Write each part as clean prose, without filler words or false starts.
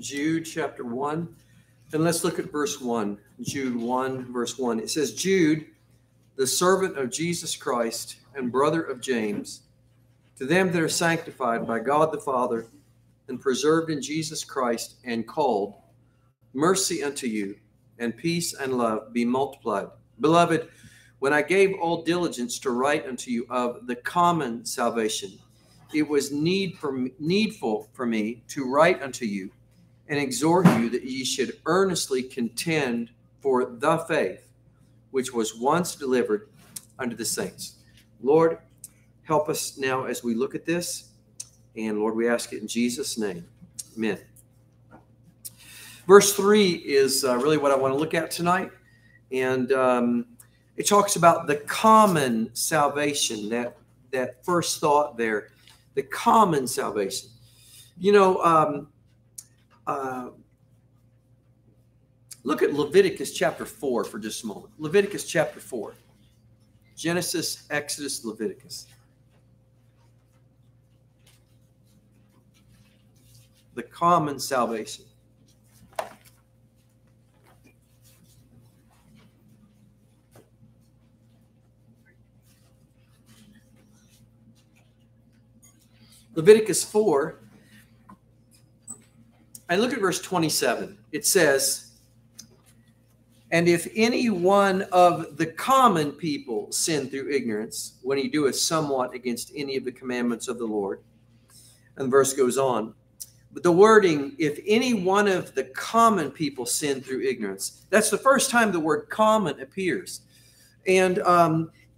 Jude chapter 1, and let's look at verse 1. Jude 1, verse 1. It says, Jude, the servant of Jesus Christ and brother of James, to them that are sanctified by God the Father and preserved in Jesus Christ and called, mercy unto you, and peace and love be multiplied. Beloved, when I gave all diligence to write unto you of the common salvation, it was needful for me to write unto you and exhort you that ye should earnestly contend for the faith which was once delivered unto the saints. Lord, help us now as we look at this. And Lord, we ask it in Jesus' name. Amen. Verse 3 is really what I want to look at tonight. And it talks about the common salvation, that first thought there, the common salvation. You know, look at Leviticus chapter 4 for just a moment. Leviticus chapter 4, Genesis, Exodus, Leviticus. The common salvation. Leviticus 4, and look at verse 27. It says, and if any one of the common people sin through ignorance, when he doeth somewhat against any of the commandments of the Lord, and the verse goes on. But the wording, if any one of the common people sin through ignorance, that's the first time the word common appears. And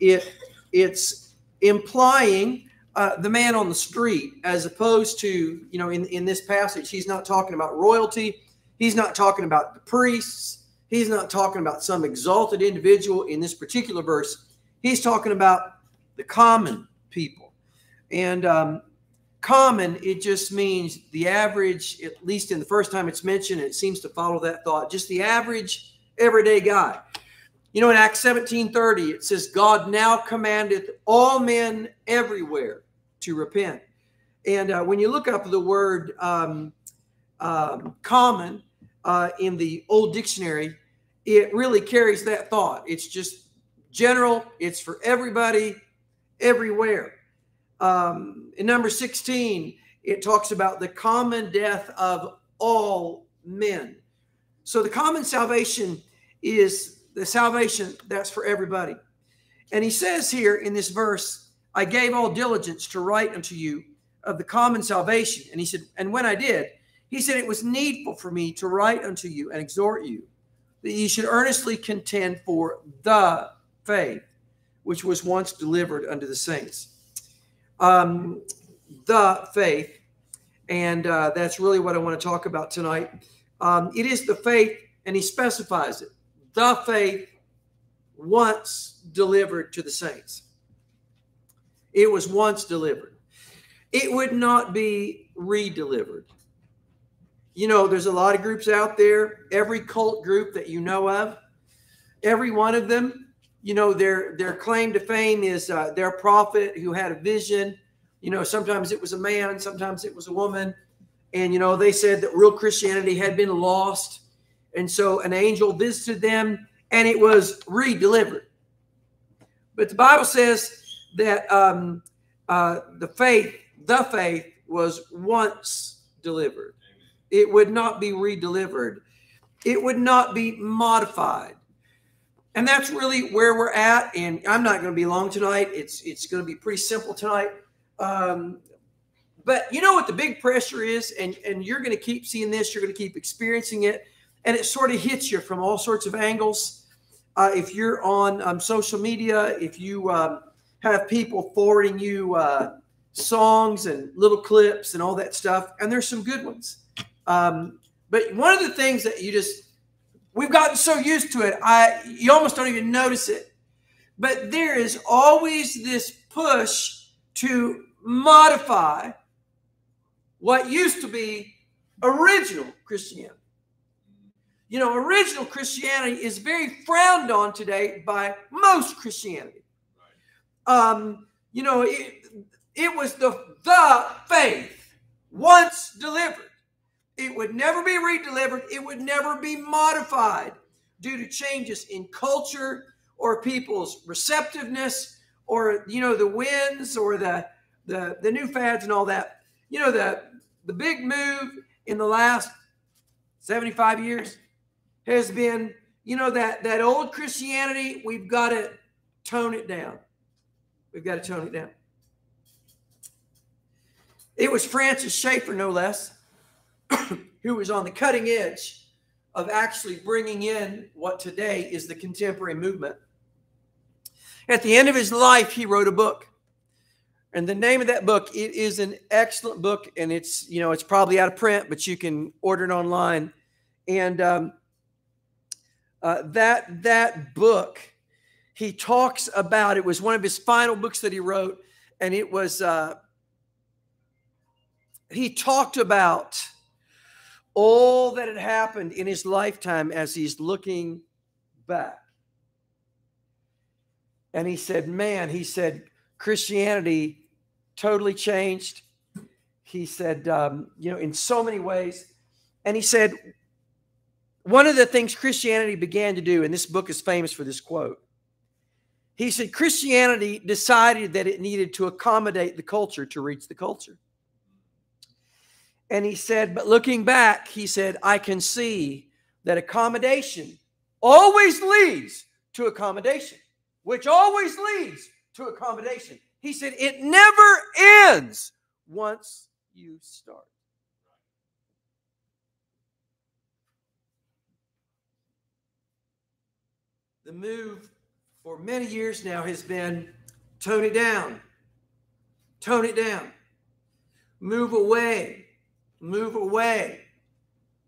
it's implying the man on the street, as opposed to, you know, in this passage, he's not talking about royalty. He's not talking about the priests. He's not talking about some exalted individual in this particular verse. He's talking about the common people. And common, it just means the average, at least in the first time it's mentioned, it seems to follow that thought, just the average everyday guy. You know, in Acts 17:30, it says, God now commandeth all men everywhere to repent. And when you look up the word common in the old dictionary, it really carries that thought. It's just general. It's for everybody, everywhere. In number 16, it talks about the common death of all men. So the common salvation is the salvation that's for everybody. And he says here in this verse, I gave all diligence to write unto you of the common salvation. And he said, and when I did, he said, it was needful for me to write unto you and exhort you that ye should earnestly contend for the faith which was once delivered unto the saints. The faith. And that's really what I want to talk about tonight. It is the faith, and he specifies it. The faith once delivered to the saints. It was once delivered. It would not be re-delivered. You know, there's a lot of groups out there, every cult group that you know of, every one of them, you know, their claim to fame is their prophet who had a vision. You know, sometimes it was a man, sometimes it was a woman. And, you know, they said that real Christianity had been lost. And so an angel visited them, and it was re-delivered. But the Bible says that the faith was once delivered. It would not be re-delivered. It would not be modified. And that's really where we're at. And I'm not going to be long tonight. It's going to be pretty simple tonight. But you know what the big pressure is, and you're going to keep seeing this. You're going to keep experiencing it. And it sort of hits you from all sorts of angles. If you're on social media, if you have people forwarding you songs and little clips and all that stuff, and there's some good ones. But one of the things that we've gotten so used to it, you almost don't even notice it. But there is always this push to modify what used to be original Christianity. You know, original Christianity is very frowned on today by most Christianity. Right. You know, it was the faith once delivered. It would never be redelivered. It would never be modified due to changes in culture or people's receptiveness or, you know, the winds or the new fads and all that. You know, the big move in the last 75 years has been, you know, that old Christianity, we've got to tone it down. We've got to tone it down. It was Francis Schaeffer, no less, who was on the cutting edge of actually bringing in what today is the contemporary movement. At the end of his life, he wrote a book. And the name of that book, it is an excellent book, and it's, you know, it's probably out of print, but you can order it online. And that book, he talks about, it was one of his final books that he wrote, and it was, he talked about all that had happened in his lifetime as he's looking back. And he said, man, he said, Christianity totally changed. He said, you know, in so many ways. And he said, one of the things Christianity began to do, and this book is famous for this quote. He said, Christianity decided that it needed to accommodate the culture to reach the culture. And he said, but looking back, he said, I can see that accommodation always leads to accommodation, which always leads to accommodation. He said, it never ends once you start. The move for many years now has been tone it down, tone it down, move away. Move away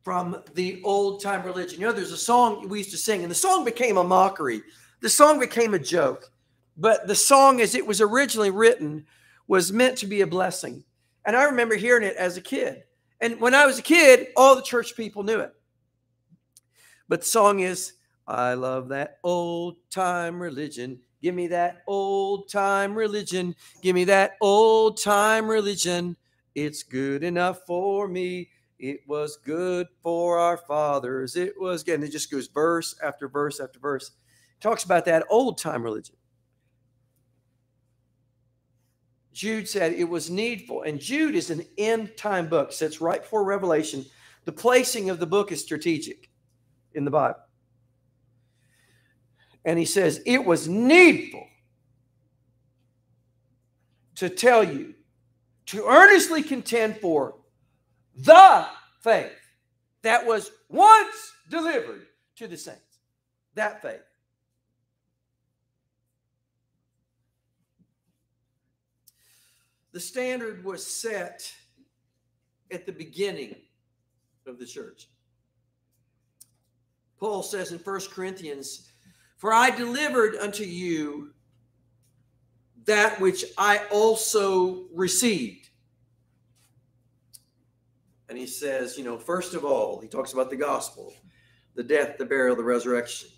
from the old-time religion. You know, there's a song we used to sing, and the song became a mockery. The song became a joke. But the song, as it was originally written, was meant to be a blessing. And I remember hearing it as a kid. And when I was a kid, all the church people knew it. But the song is, I love that old-time religion. Give me that old-time religion. Give me that old-time religion. It's good enough for me. It was good for our fathers. It was good. And it just goes verse after verse after verse. It talks about that old-time religion. Jude said it was needful. And Jude is an end-time book. Sits right before Revelation. The placing of the book is strategic in the Bible. And he says, it was needful to tell you to earnestly contend for the faith that was once delivered to the saints. That faith. The standard was set at the beginning of the church. Paul says in 1 Corinthians, for I delivered unto you that which I also received. And he says, you know, first of all, he talks about the gospel, the death, the burial, the resurrection.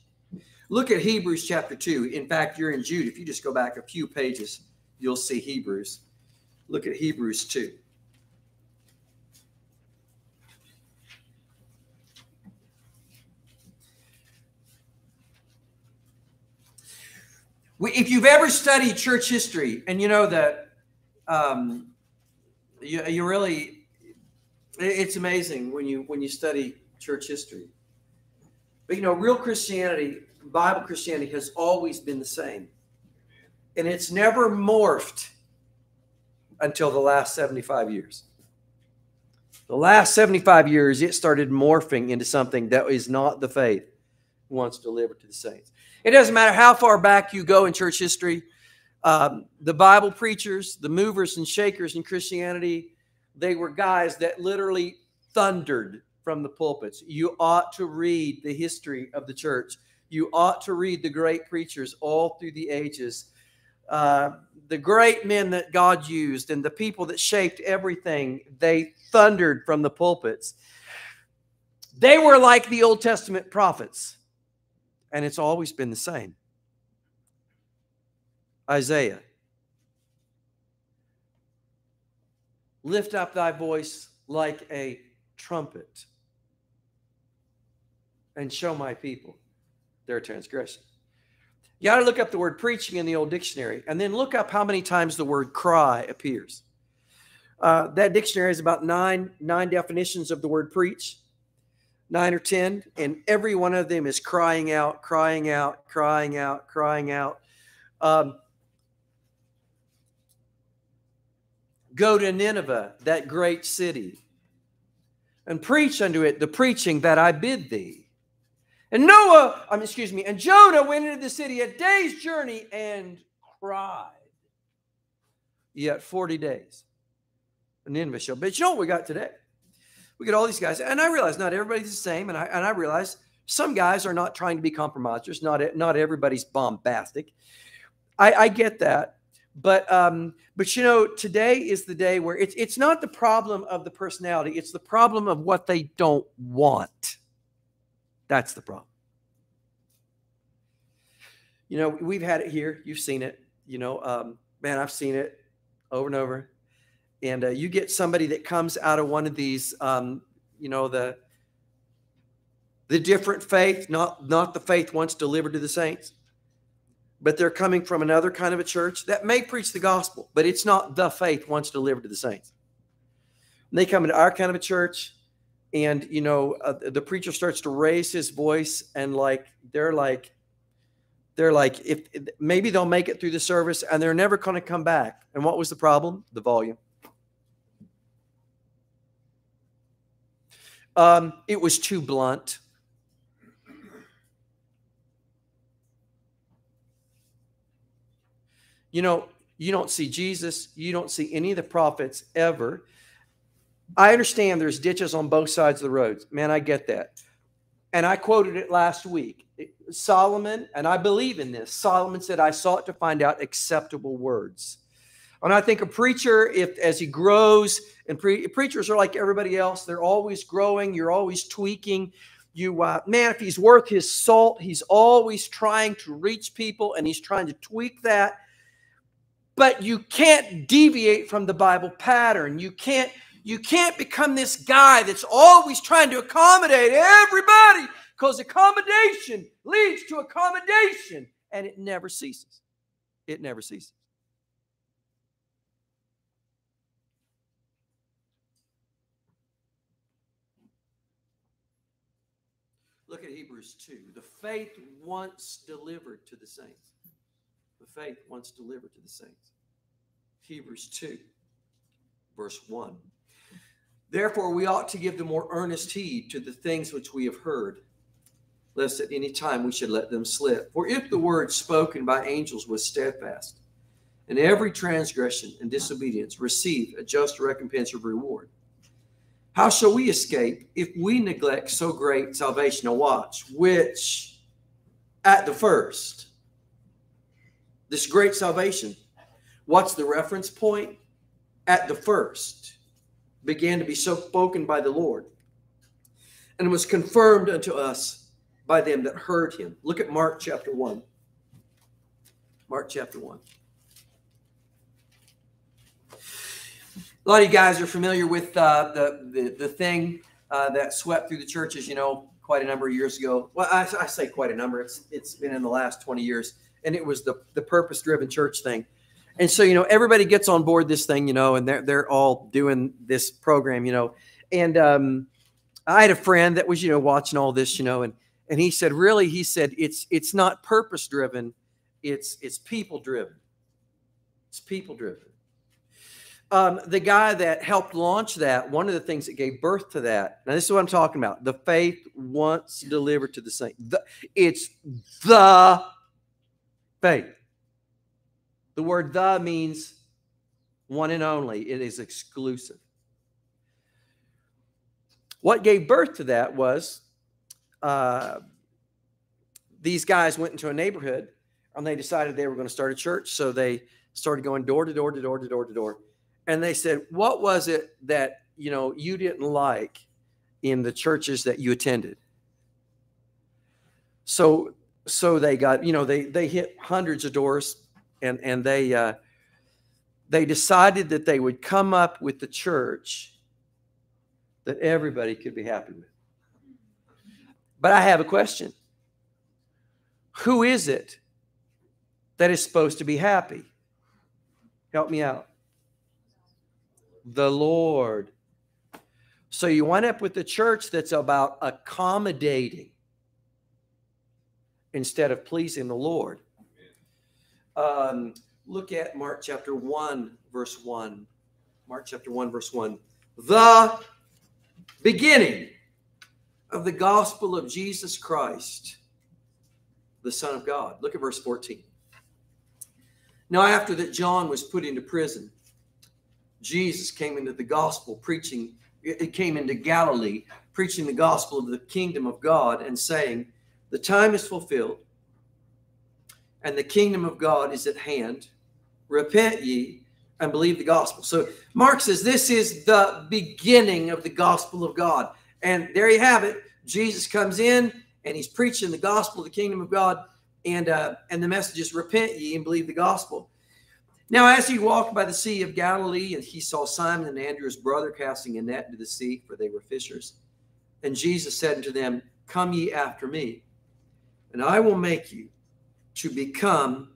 Look at Hebrews chapter 2. In fact, you're in Jude. If you just go back a few pages, you'll see Hebrews. Look at Hebrews 2. If you've ever studied church history, and you know that you really, it's amazing when you study church history. But, you know, real Christianity, Bible Christianity has always been the same. And it's never morphed until the last 75 years. The last 75 years, it started morphing into something that is not the faith once delivered to the saints. It doesn't matter how far back you go in church history. The Bible preachers, the movers and shakers in Christianity, they were guys that literally thundered from the pulpits. You ought to read the history of the church. You ought to read the great preachers all through the ages. The great men that God used and the people that shaped everything, they thundered from the pulpits. They were like the Old Testament prophets. And it's always been the same. Isaiah. Lift up thy voice like a trumpet and show my people their transgression. You ought to look up the word preaching in the old dictionary and then look up how many times the word cry appears. That dictionary has about nine definitions of the word preach, 9 or 10, and every one of them is crying out, crying out, crying out, crying out. Go to Nineveh, that great city, and preach unto it the preaching that I bid thee. And Jonah went into the city a day's journey and cried, yet 40 days. And Nineveh shall. But you know what we got today? We get all these guys, and I realize not everybody's the same, and I realize some guys are not trying to be compromisers. Not everybody's bombastic. I get that. But you know, today is the day where it's not the problem of the personality. It's the problem of what they don't want. That's the problem. You know, we've had it here. You've seen it. You know, man, I've seen it over and over. And you get somebody that comes out of one of these, you know, the different faith, not the faith once delivered to the saints. But they're coming from another kind of a church that may preach the gospel, but it's not the faith once delivered to the saints. And they come into our kind of a church, and, you know, the preacher starts to raise his voice, and they're like, if maybe they'll make it through the service, and they're never going to come back. And what was the problem? The volume. It was too blunt. You know, you don't see Jesus. You don't see any of the prophets ever. I understand there's ditches on both sides of the roads. Man, I get that. And I quoted it last week. Solomon, and I believe in this, Solomon said, I sought to find out acceptable words. And I think a preacher, as he grows, and preachers are like everybody else. They're always growing. You're always tweaking. Man, if he's worth his salt, he's always trying to reach people, and he's trying to tweak that. But you can't deviate from the Bible pattern. You can't become this guy that's always trying to accommodate everybody, because accommodation leads to accommodation, and it never ceases. It never ceases. Look at Hebrews 2. The faith once delivered to the saints. The faith once delivered to the saints. Hebrews 2, verse 1. Therefore, we ought to give the more earnest heed to the things which we have heard, lest at any time we should let them slip. For if the word spoken by angels was steadfast, and every transgression and disobedience received a just recompense of reward, how shall we escape if we neglect so great salvation? Now watch, which at the first... This great salvation, what's the reference point? At the first began to be spoken by the Lord, and was confirmed unto us by them that heard him. Look at Mark chapter 1. Mark chapter 1. A lot of you guys are familiar with the thing that swept through the churches, you know, quite a number of years ago. Well, I say quite a number. It's been in the last 20 years. And it was the purpose-driven church thing. And so, you know, everybody gets on board this thing, you know, and they're all doing this program, you know. And I had a friend that was, you know, watching all this, you know, and he said, really, he said, it's not purpose-driven. It's people-driven. It's people-driven. The guy that helped launch that, one of the things that gave birth to that, now this is what I'm talking about, the faith once delivered to the saints. It's the faith. The word "the" means one and only. It is exclusive. What gave birth to that was these guys went into a neighborhood and they decided they were going to start a church. So they started going door to door to door to door to door. And they said, what was it that, you know, you didn't like in the churches that you attended? So they got, you know, they hit hundreds of doors, and they decided that they would come up with the church that everybody could be happy with. But I have a question. Who is it that is supposed to be happy? Help me out. The Lord. So you wind up with the church that's about accommodating instead of pleasing the Lord. Look at Mark chapter 1, verse 1. Mark chapter 1, verse 1. The beginning of the gospel of Jesus Christ, the Son of God. Look at verse 14. Now, after that John was put into prison, Jesus came into the gospel preaching. It came into Galilee, preaching the gospel of the kingdom of God and saying, the time is fulfilled and the kingdom of God is at hand. Repent ye and believe the gospel. So Mark says this is the beginning of the gospel of God. And there you have it. Jesus comes in and he's preaching the gospel of the kingdom of God. And the message is repent ye and believe the gospel. Now, as he walked by the Sea of Galilee, and he saw Simon and Andrew, his brother, casting a net into the sea, for they were fishers. And Jesus said unto them, come ye after me, and I will make you to become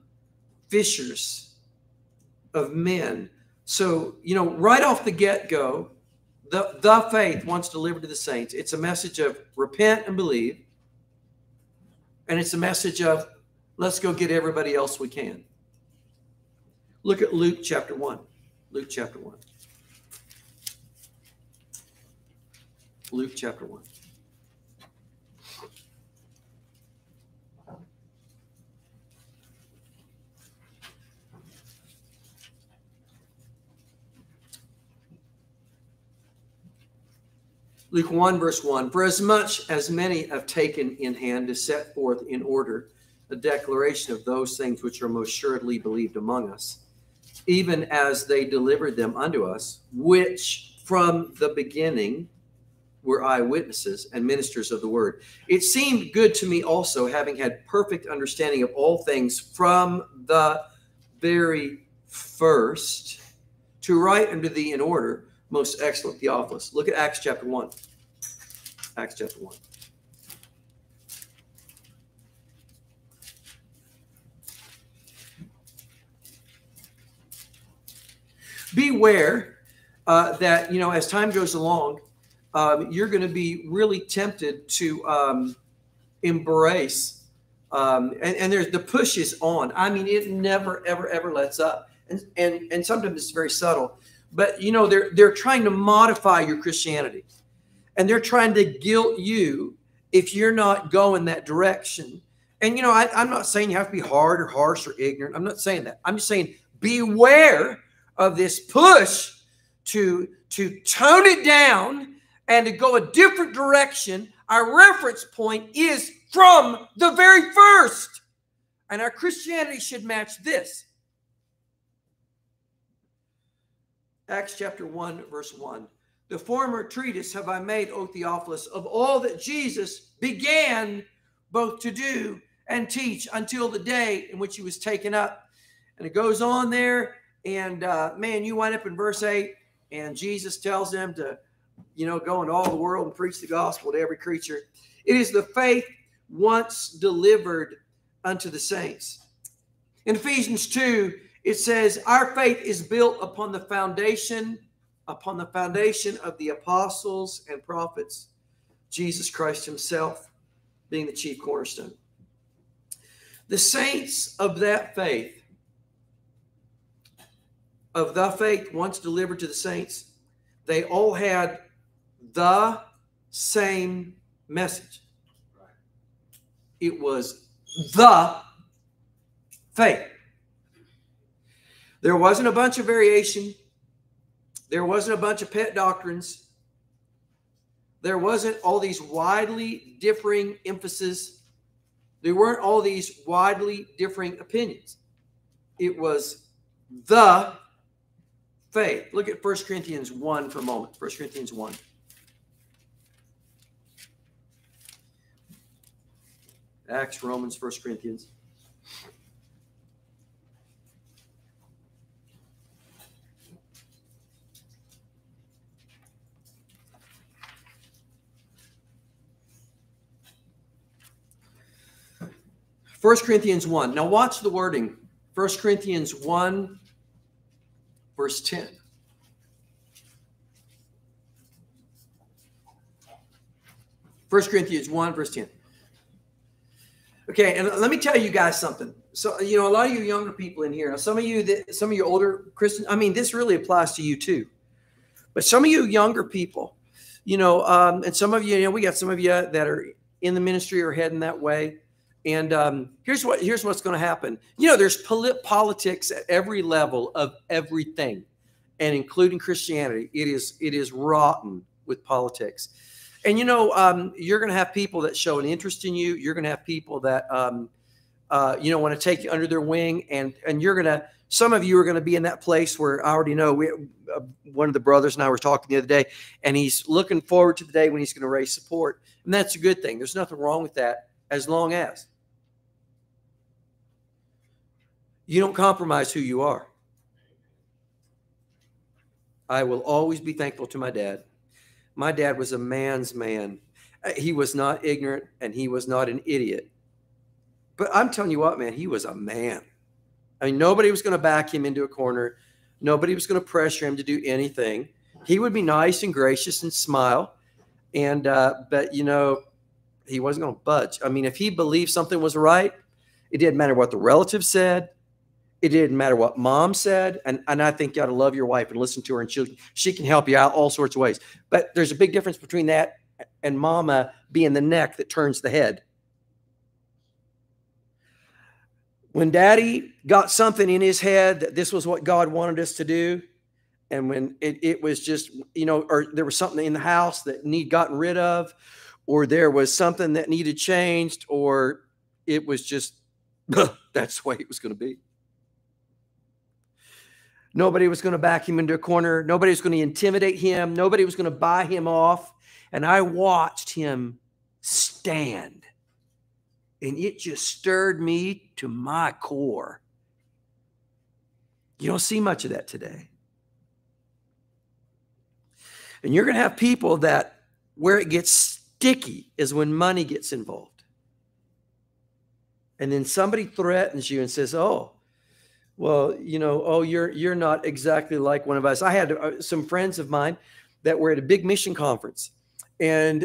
fishers of men. So, you know, right off the get-go, the faith wants to deliver to the saints. It's a message of repent and believe. And it's a message of let's go get everybody else we can. Look at Luke chapter 1. Luke chapter 1. Luke chapter 1. Luke 1, verse 1. For as much as many have taken in hand to set forth in order a declaration of those things which are most assuredly believed among us, even as they delivered them unto us, which from the beginning were eyewitnesses and ministers of the word. It seemed good to me also, having had perfect understanding of all things from the very first, to write unto thee in order, most excellent Theophilus. Look at Acts chapter 1. Acts chapter 1. Beware that, you know, as time goes along, you're going to be really tempted to embrace. And there's the push is on. I mean, it never, ever, ever lets up. And sometimes it's very subtle. But, you know, they're trying to modify your Christianity. And they're trying to guilt you if you're not going that direction. And, you know, I'm not saying you have to be hard or harsh or ignorant. I'm not saying that. I'm just saying beware of this push to tone it down and to go a different direction. Our reference point is from the very first. And our Christianity should match this. Acts chapter 1, verse 1. The former treatise have I made, O Theophilus, of all that Jesus began both to do and teach until the day in which he was taken up. And it goes on there. And, man, you wind up in verse 8, and Jesus tells them to, you know, go into all the world and preach the gospel to every creature. It is the faith once delivered unto the saints. In Ephesians 2, it says, our faith is built upon the foundation of the apostles and prophets, Jesus Christ himself being the chief cornerstone. The saints of the faith once delivered to the saints, they all had the same message. It was the faith. There wasn't a bunch of variation. There wasn't a bunch of pet doctrines. There wasn't all these widely differing emphases. There weren't all these widely differing opinions. It was the faith. Look at 1 Corinthians 1 for a moment. 1 Corinthians 1. Acts, Romans, 1 Corinthians. 1 Corinthians 1. Now watch the wording. 1 Corinthians 1, verse 10. Okay, and let me tell you guys something. So, you know, a lot of you younger people in here, some of you, some of you older Christians, I mean, this really applies to you too. But some of you younger people, you know, and some of you, you know, we got some of you that are in the ministry or heading that way. And here's what's going to happen. You know, there's politics at every level of everything, and including Christianity. It is rotten with politics. And, you know, you're going to have people that show an interest in you. You're going to have people that, you know, want to take you under their wing. And you're going to, some of you are going to be in that place where I already know one of the brothers and I were talking the other day, and he's looking forward to the day when he's going to raise support. And that's a good thing. There's nothing wrong with that as long as you don't compromise who you are. I will always be thankful to my dad. My dad was a man's man. He was not ignorant, and he was not an idiot. But I'm telling you what, man, he was a man. I mean, nobody was going to back him into a corner. Nobody was going to pressure him to do anything. He would be nice and gracious and smile. And but, you know, he wasn't going to budge. I mean, if he believed something was right, it didn't matter what the relatives said. It didn't matter what mom said. And I think you ought to love your wife and listen to her, and she can help you out all sorts of ways. But there's a big difference between that and mama being the neck that turns the head. When daddy got something in his head that this was what God wanted us to do, and when it was just, you know, or there was something in the house that need gotten rid of, or there was something that needed changed, or it was just, that's the way it was going to be. Nobody was going to back him into a corner. Nobody was going to intimidate him. Nobody was going to buy him off. And I watched him stand. And it just stirred me to my core. You don't see much of that today. And you're going to have people that where it gets sticky is when money gets involved. And then somebody threatens you and says, oh, well, you know, oh, you're not exactly like one of us. I had some friends of mine that were at a big mission conference, and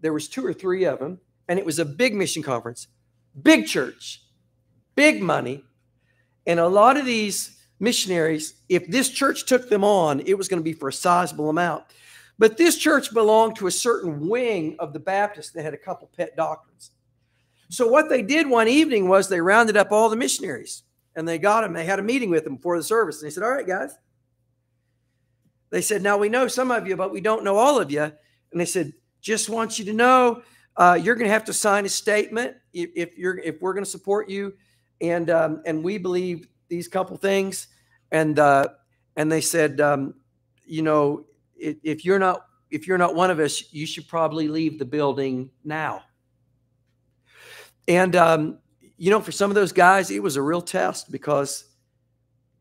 there was 2 or 3 of them, and it was a big mission conference, big church, big money. And a lot of these missionaries, if this church took them on, it was going to be for a sizable amount. But this church belonged to a certain wing of the Baptists that had a couple pet doctrines. So what they did one evening was they rounded up all the missionaries. And they got him. They had a meeting with him before the service. And they said, all right, guys. They said, now we know some of you, but we don't know all of you. And they said, just want you to know, you're going to have to sign a statement if we're going to support you. And we believe these couple things. And they said, you know, if you're not one of us, you should probably leave the building now. And, you know, for some of those guys, it was a real test because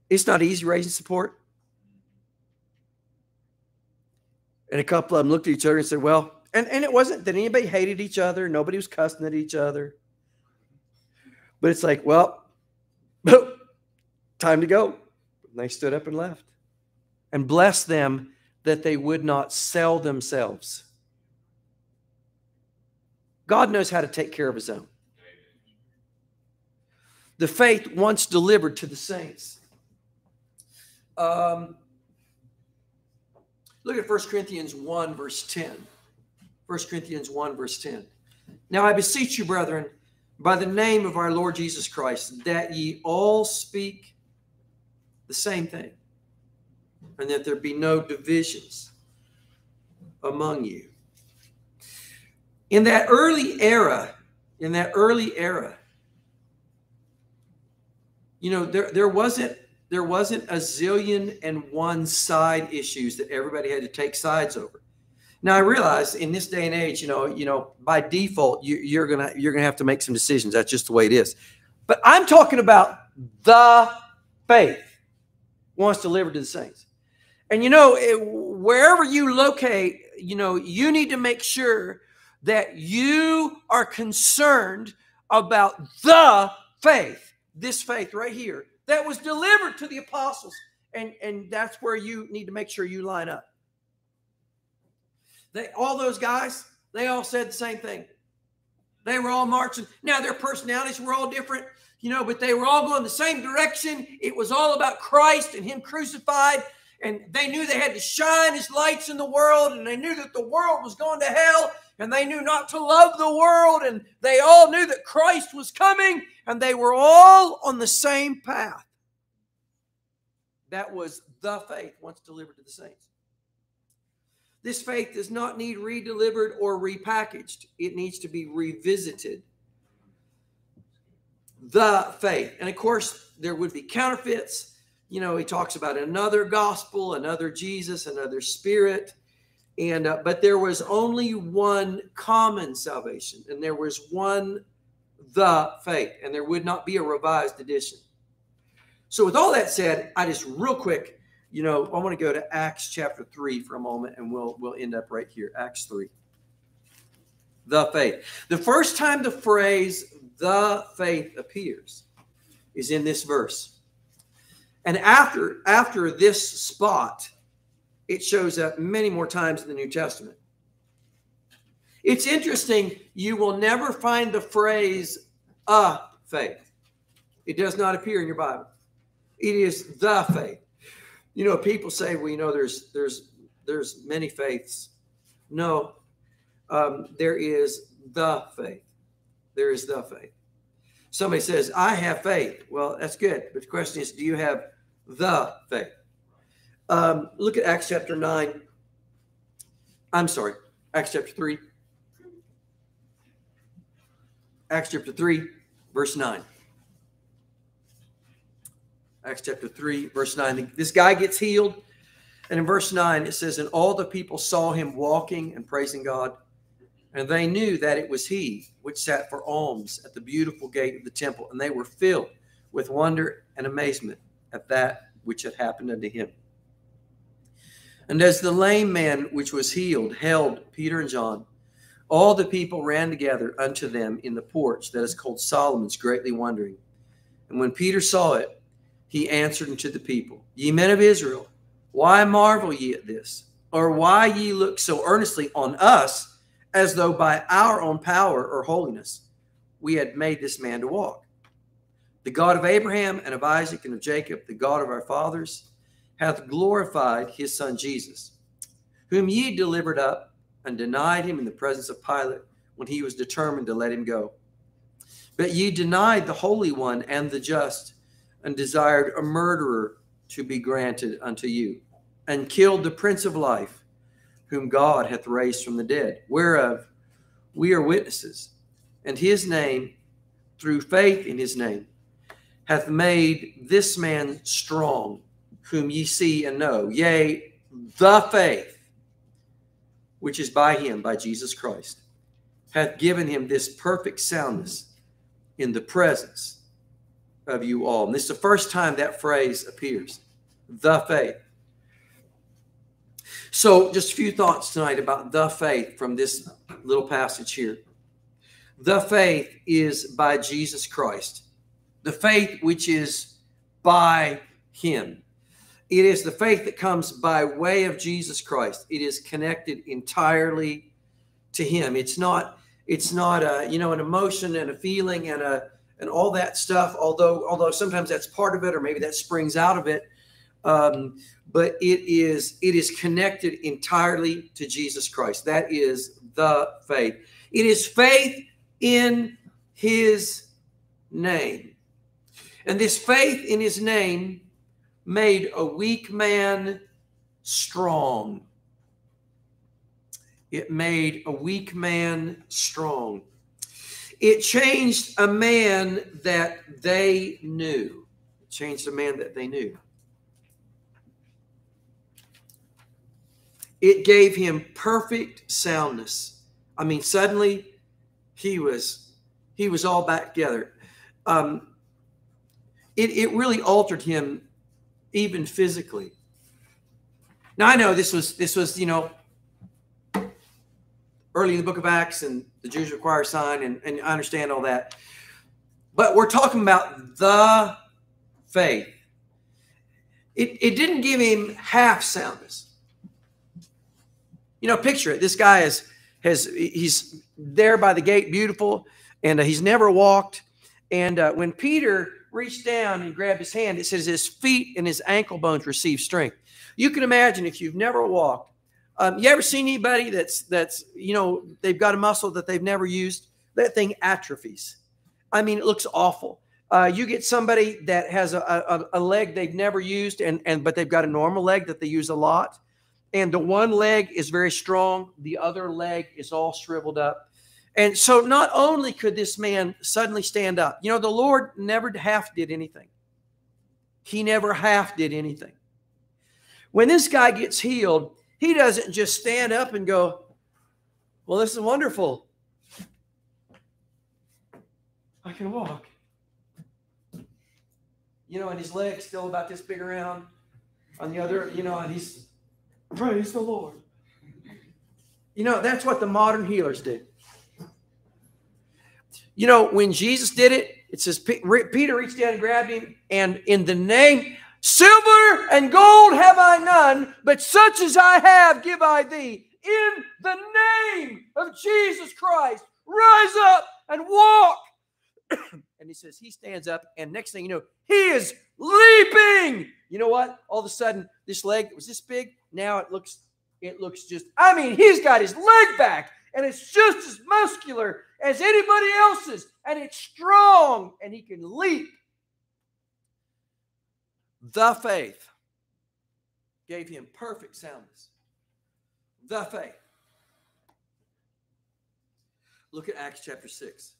it's not easy raising support. And a couple of them looked at each other and said, well, and it wasn't that anybody hated each other. Nobody was cussing at each other. But it's like, well, time to go. And they stood up and left. And blessed them that they would not sell themselves. God knows how to take care of his own. The faith once delivered to the saints. Look at 1 Corinthians 1, verse 10. 1 Corinthians 1, verse 10. Now I beseech you, brethren, by the name of our Lord Jesus Christ, that ye all speak the same thing, and that there be no divisions among you. In that early era, you know, there wasn't a zillion and one side issues that everybody had to take sides over. Now I realize in this day and age, you know, by default, you're gonna have to make some decisions. That's just the way it is. But I'm talking about the faith once delivered to the saints. And you know, wherever you locate, you know, you need to make sure that you are concerned about the faith, this faith right here, that was delivered to the apostles. And that's where you need to make sure you line up. All those guys, they all said the same thing. They were all marching. Now, their personalities were all different, you know, but they were all going the same direction. It was all about Christ and him crucified. And they knew they had to shine his lights in the world. And they knew that the world was going to hell. And they knew not to love the world. And they all knew that Christ was coming. And they were all on the same path. That was the faith once delivered to the saints. This faith does not need redelivered or repackaged. It needs to be revisited. The faith. And of course, there would be counterfeits. You know, he talks about another gospel, another Jesus, another spirit. And but there was only one common salvation. And there was one, the faith. And there would not be a revised edition. So with all that said, I just real quick, you know, I want to go to Acts chapter 3 for a moment, and we'll end up right here. Acts 3. The faith. The first time the phrase, the faith, appears is in this verse. And after this spot, it shows up many more times in the New Testament. It's interesting. You will never find the phrase, a faith. It does not appear in your Bible. It is the faith. You know, people say, well, you know, there's many faiths. No, there is the faith. There is the faith. Somebody says, I have faith. Well, that's good. But the question is, do you have the faith? Look at Acts chapter 9. I'm sorry, Acts chapter 3. Acts chapter 3, verse 9. Acts chapter 3, verse 9. This guy gets healed. And in verse 9, it says, and all the people saw him walking and praising God. And they knew that it was he which sat for alms at the beautiful gate of the temple. And they were filled with wonder and amazement at that which had happened unto him. And as the lame man which was healed held Peter and John, all the people ran together unto them in the porch that is called Solomon's, greatly wondering. And when Peter saw it, he answered unto the people, ye men of Israel, why marvel ye at this? Or why ye look so earnestly on us, as though by our own power or holiness we had made this man to walk? The God of Abraham and of Isaac and of Jacob, the God of our fathers, hath glorified his son Jesus, whom ye delivered up and denied him in the presence of Pilate when he was determined to let him go. But ye denied the Holy One and the Just, and desired a murderer to be granted unto you, and killed the Prince of Life, whom God hath raised from the dead, whereof we are witnesses. And his name, through faith in his name, hath made this man strong, whom ye see and know. Yea, the faith, which is by him, by Jesus Christ, hath given him this perfect soundness in the presence of you all. And this is the first time that phrase appears, the faith. So just a few thoughts tonight about the faith from this little passage here. The faith is by Jesus Christ. The faith which is by him. It is the faith that comes by way of Jesus Christ. It is connected entirely to him. It's not a, you know, an emotion and a feeling and a, and all that stuff, although sometimes that's part of it, or maybe that springs out of it. But it is connected entirely to Jesus Christ. That is the faith. It is faith in his name. And this faith in his name made a weak man strong. It made a weak man strong. It changed a man that they knew. It changed a man that they knew. It gave him perfect soundness. I mean, suddenly he was all back together. It really altered him, even physically. Now I know this was, you know, early in the book of Acts, and the Jews require a sign, and I understand all that. But we're talking about the faith. It didn't give him half soundness. You know, picture it. This guy he's there by the gate, beautiful, and he's never walked. And when Peter reached down and grabbed his hand, it says his feet and his ankle bones received strength. You can imagine if you've never walked. You ever seen anybody that's you know, they've got a muscle that they've never used? That thing atrophies. I mean, it looks awful. You get somebody that has a leg they've never used, but they've got a normal leg that they use a lot. And the one leg is very strong. The other leg is all shriveled up. And so not only could this man suddenly stand up, you know, the Lord never half did anything. He never half did anything. When this guy gets healed, he doesn't just stand up and go, well, this is wonderful. I can walk. You know, and his leg's still about this big around on the other, you know, and he's, praise the Lord. You know, that's what the modern healers do. You know, when Jesus did it, it says Peter reached down and grabbed him, and in the name, silver and gold have I none, but such as I have give I thee. In the name of Jesus Christ, rise up and walk. And he says, he stands up, and next thing you know, he is leaping. You know what? All of a sudden, this leg that was this big, now it looks just, I mean, he's got his leg back, and it's just as muscular as anybody else's, and it's strong, and he can leap. The faith gave him perfect soundness. The faith. Look at Acts chapter 6.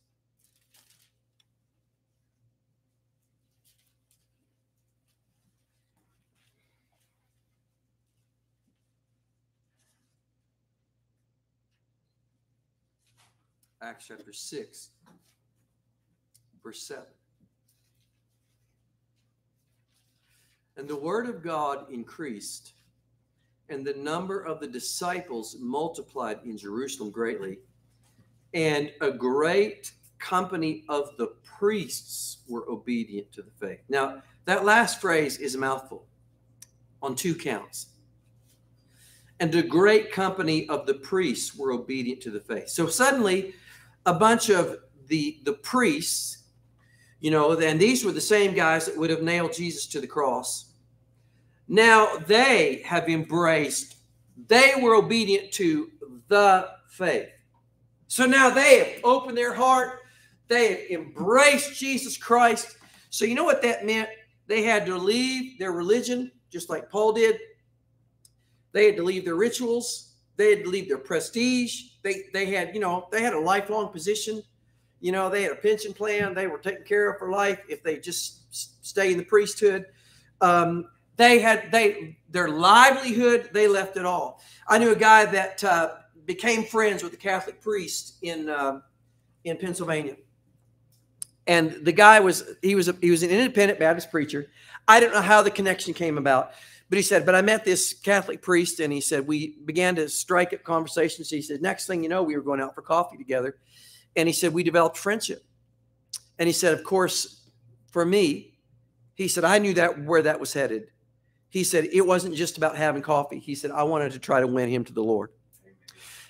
Acts chapter 6, verse 7. And the word of God increased, and the number of the disciples multiplied in Jerusalem greatly, and a great company of the priests were obedient to the faith. Now, that last phrase is a mouthful on two counts. And a great company of the priests were obedient to the faith. So suddenly, a bunch of the priests, you know, and these were the same guys that would have nailed Jesus to the cross. Now they have embraced, they were obedient to the faith. So now they have opened their heart. They have embraced Jesus Christ. So you know what that meant? They had to leave their religion, just like Paul did. They had to leave their rituals. They had to leave their prestige. They had a lifelong position. You know, they had a pension plan. They were taken care of for life if they just stay in the priesthood. Their livelihood. They left it all. I knew a guy that became friends with a Catholic priest in Pennsylvania, and the guy was an independent Baptist preacher. I don't know how the connection came about. But he said, but I met this Catholic priest, and he said, we began to strike up conversations. He said, next thing you know, we were going out for coffee together. And he said, we developed friendship. And he said, of course, for me, he said, I knew that where that was headed. He said, it wasn't just about having coffee. He said, I wanted to try to win him to the Lord.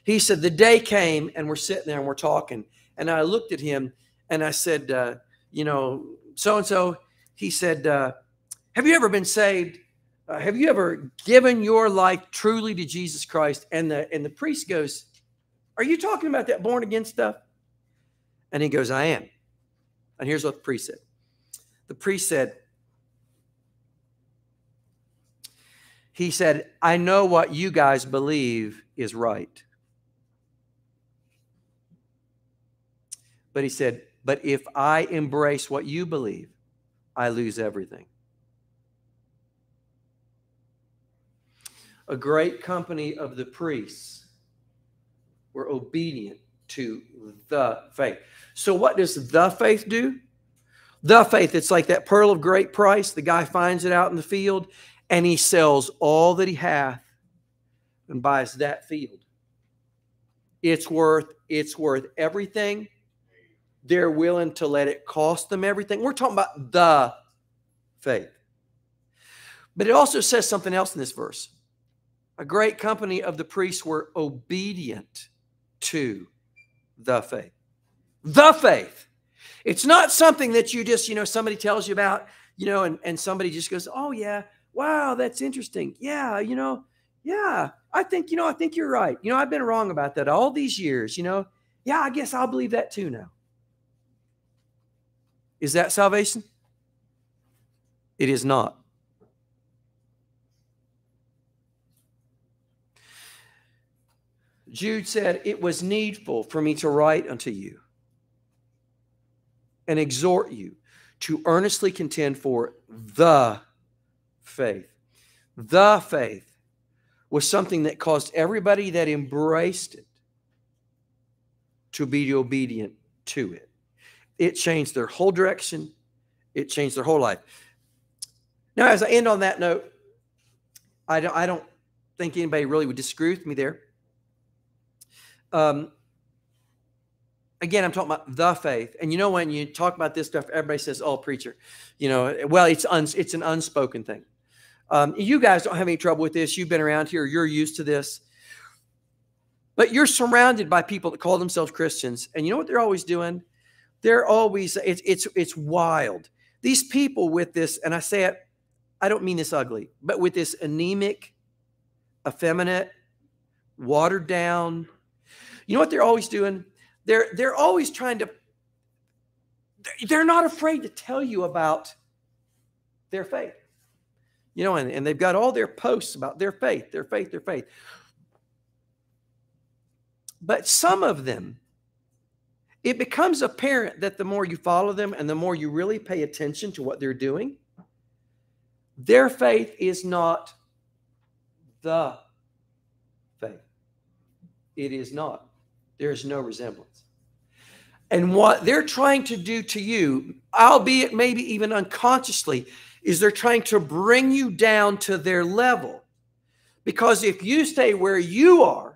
He said, the day came, and we're sitting there, and we're talking. And I looked at him, and I said, you know, so-and-so. He said, have you ever been saved? Have you ever given your life truly to Jesus Christ? And the priest goes, are you talking about that born again stuff? And he goes, I am. And here's what the priest said. The priest said, he said, I know what you guys believe is right. But he said, but if I embrace what you believe, I lose everything. A great company of the priests were obedient to the faith. So what does the faith do? The faith, it's like that pearl of great price. The guy finds it out in the field, and he sells all that he hath and buys that field. It's worth everything they're willing to let it cost them everything. We're talking about the faith. But it also says something else in this verse. A great company of the priests were obedient to the faith. The faith. It's not something that you just, somebody tells you about, and somebody just goes, oh, yeah, wow, that's interesting. Yeah, yeah, I think you're right. I've been wrong about that all these years, Yeah, I guess I'll believe that too now. Is that salvation? It is not. Jude said, it was needful for me to write unto you and exhort you to earnestly contend for the faith. The faith was something that caused everybody that embraced it to be obedient to it. It changed their whole direction. It changed their whole life. Now, as I end on that note, I don't think anybody really would disagree with me there. Again, I'm talking about the faith. And when you talk about this stuff, everybody says, oh, preacher, well, it's an unspoken thing. You guys don't have any trouble with this. You've been around here. You're used to this. But you're surrounded by people that call themselves Christians. And you know what they're always doing? They're always, it's wild. These people with this, and I say it, I don't mean this ugly, but with this anemic, effeminate, watered down, you know what they're always doing? They're always trying to, they're not afraid to tell you about their faith. And they've got all their posts about their faith, their faith, their faith. But some of them, it becomes apparent that the more you follow them and the more you really pay attention to what they're doing, their faith is not the faith. It is not. There is no resemblance. And what they're trying to do to you, albeit maybe even unconsciously, is they're trying to bring you down to their level. Because if you stay where you are,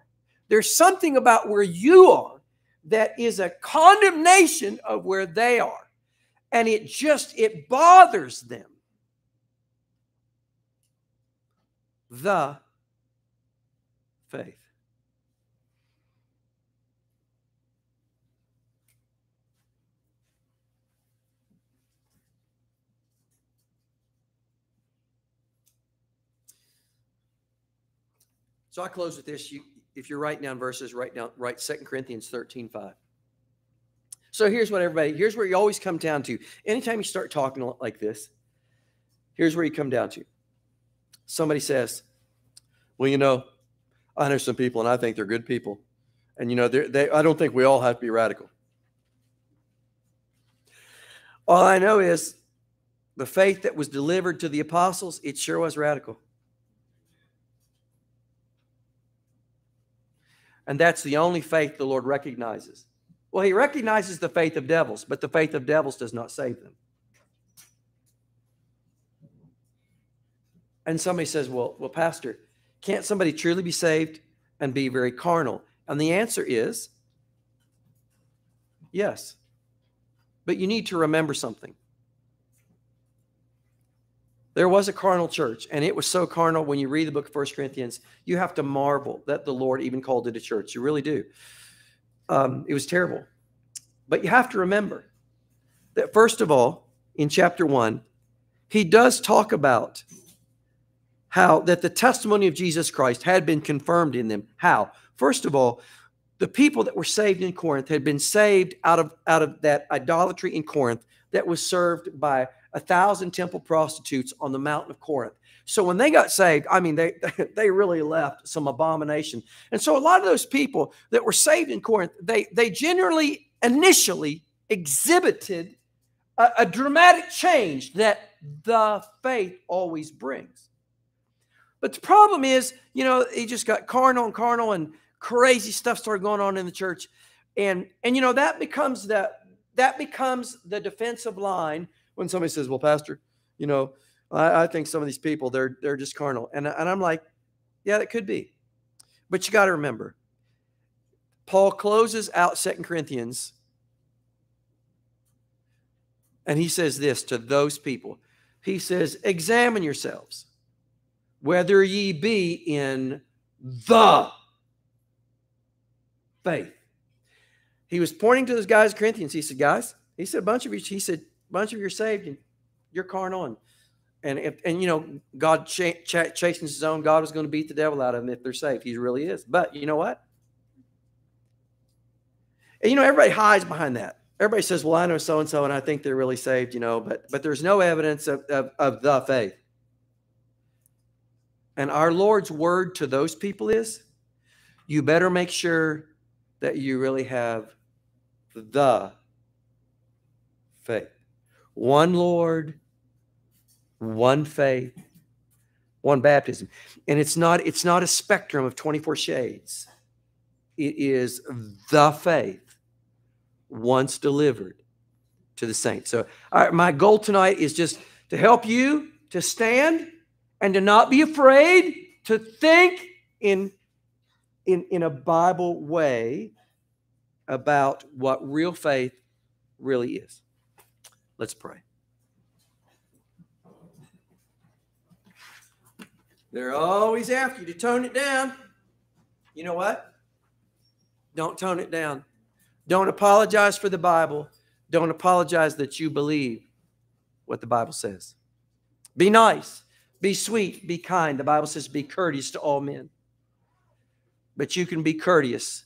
there's something about where you are that is a condemnation of where they are. And it bothers them. The faith. So I close with this. If you're writing down verses, write 2 Corinthians 13:5. So here's where you always come down to. Anytime you start talking like this, here's where you come down to. Somebody says, well, I know some people and I think they're good people. And, I don't think we all have to be radical. All I know is the faith that was delivered to the apostles, it sure was radical. And that's the only faith the Lord recognizes. Well, he recognizes the faith of devils, but the faith of devils does not save them. And somebody says, well, Pastor, can't somebody truly be saved and be very carnal? And the answer is yes. But you need to remember something. There was a carnal church, and it was so carnal when you read the book of 1 Corinthians, you have to marvel that the Lord even called it a church. You really do. It was terrible. But you have to remember that, first of all, in chapter 1, he does talk about how that the testimony of Jesus Christ had been confirmed in them. How? First of all, the people that were saved in Corinth had been saved out of that idolatry in Corinth that was served by 1,000 temple prostitutes on the mountain of Corinth. So when they got saved, I mean, they really left some abomination. And so a lot of those people that were saved in Corinth, they generally initially exhibited a dramatic change that the faith always brings. But the problem is, it just got carnal and carnal, and crazy stuff started going on in the church. And that becomes the defensive line. When somebody says, well, Pastor, I think some of these people, they're just carnal. And I'm like, yeah, that could be. But you got to remember, Paul closes out 2 Corinthians And he says this to those people. He says, examine yourselves, whether ye be in the faith. He was pointing to those guys, Corinthians. He said, guys, he said, a bunch of you are saved and you're carnal. And you know, God chastens his own. God is going to beat the devil out of them if they're saved. He really is. But you know what? And, you know, everybody hides behind that. Everybody says, well, I know so-and-so, and I think they're really saved, you know, but there's no evidence of the faith. And our Lord's word to those people is, you better make sure that you really have the faith. One Lord, one faith, one baptism. And it's not a spectrum of 24 shades. It is the faith once delivered to the saints. So my goal tonight is just to help you to stand and to not be afraid to think in a Bible way about what real faith really is. Let's pray. They're always after you to tone it down. You know what? Don't tone it down. Don't apologize for the Bible. Don't apologize that you believe what the Bible says. Be nice. Be sweet. Be kind. The Bible says be courteous to all men. But you can be courteous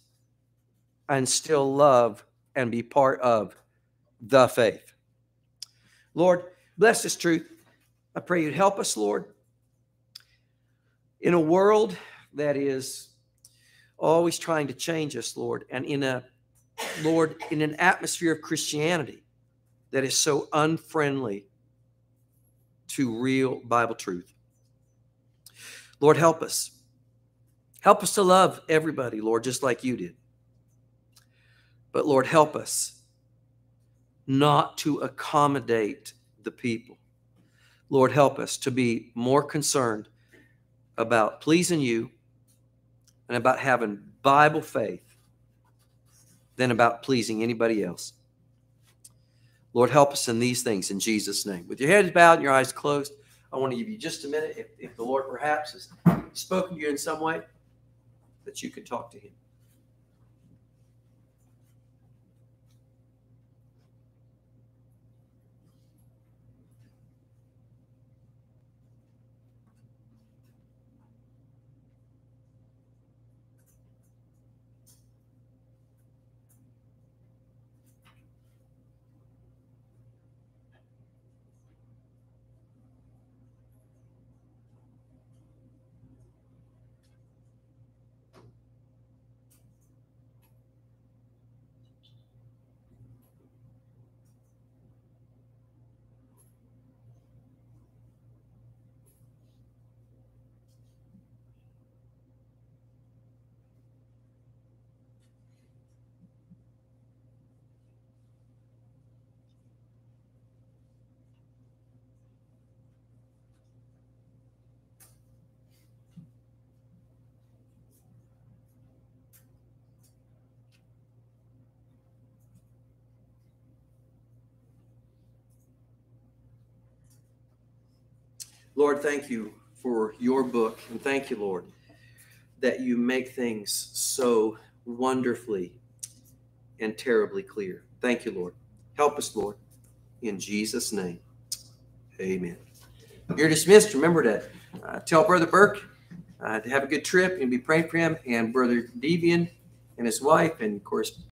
and still love and be part of the faith. Lord, bless this truth. I pray you'd help us, Lord, in a world that is always trying to change us, Lord, and in an atmosphere of Christianity that is so unfriendly to real Bible truth. Lord, help us. Help us to love everybody, Lord, just like you did. But Lord, help us not to accommodate the people. Lord, help us to be more concerned about pleasing you and about having Bible faith than about pleasing anybody else. Lord, help us in these things in Jesus' name. With your heads bowed and your eyes closed, I want to give you just a minute. If the Lord perhaps has spoken to you in some way, that you could talk to him. Lord, thank you for your book, and thank you, Lord, that you make things so wonderfully and terribly clear. Thank you, Lord. Help us, Lord, in Jesus' name. Amen. You're dismissed. Remember to tell Brother Burke to have a good trip and be praying for him, and Brother Devian and his wife, and of course,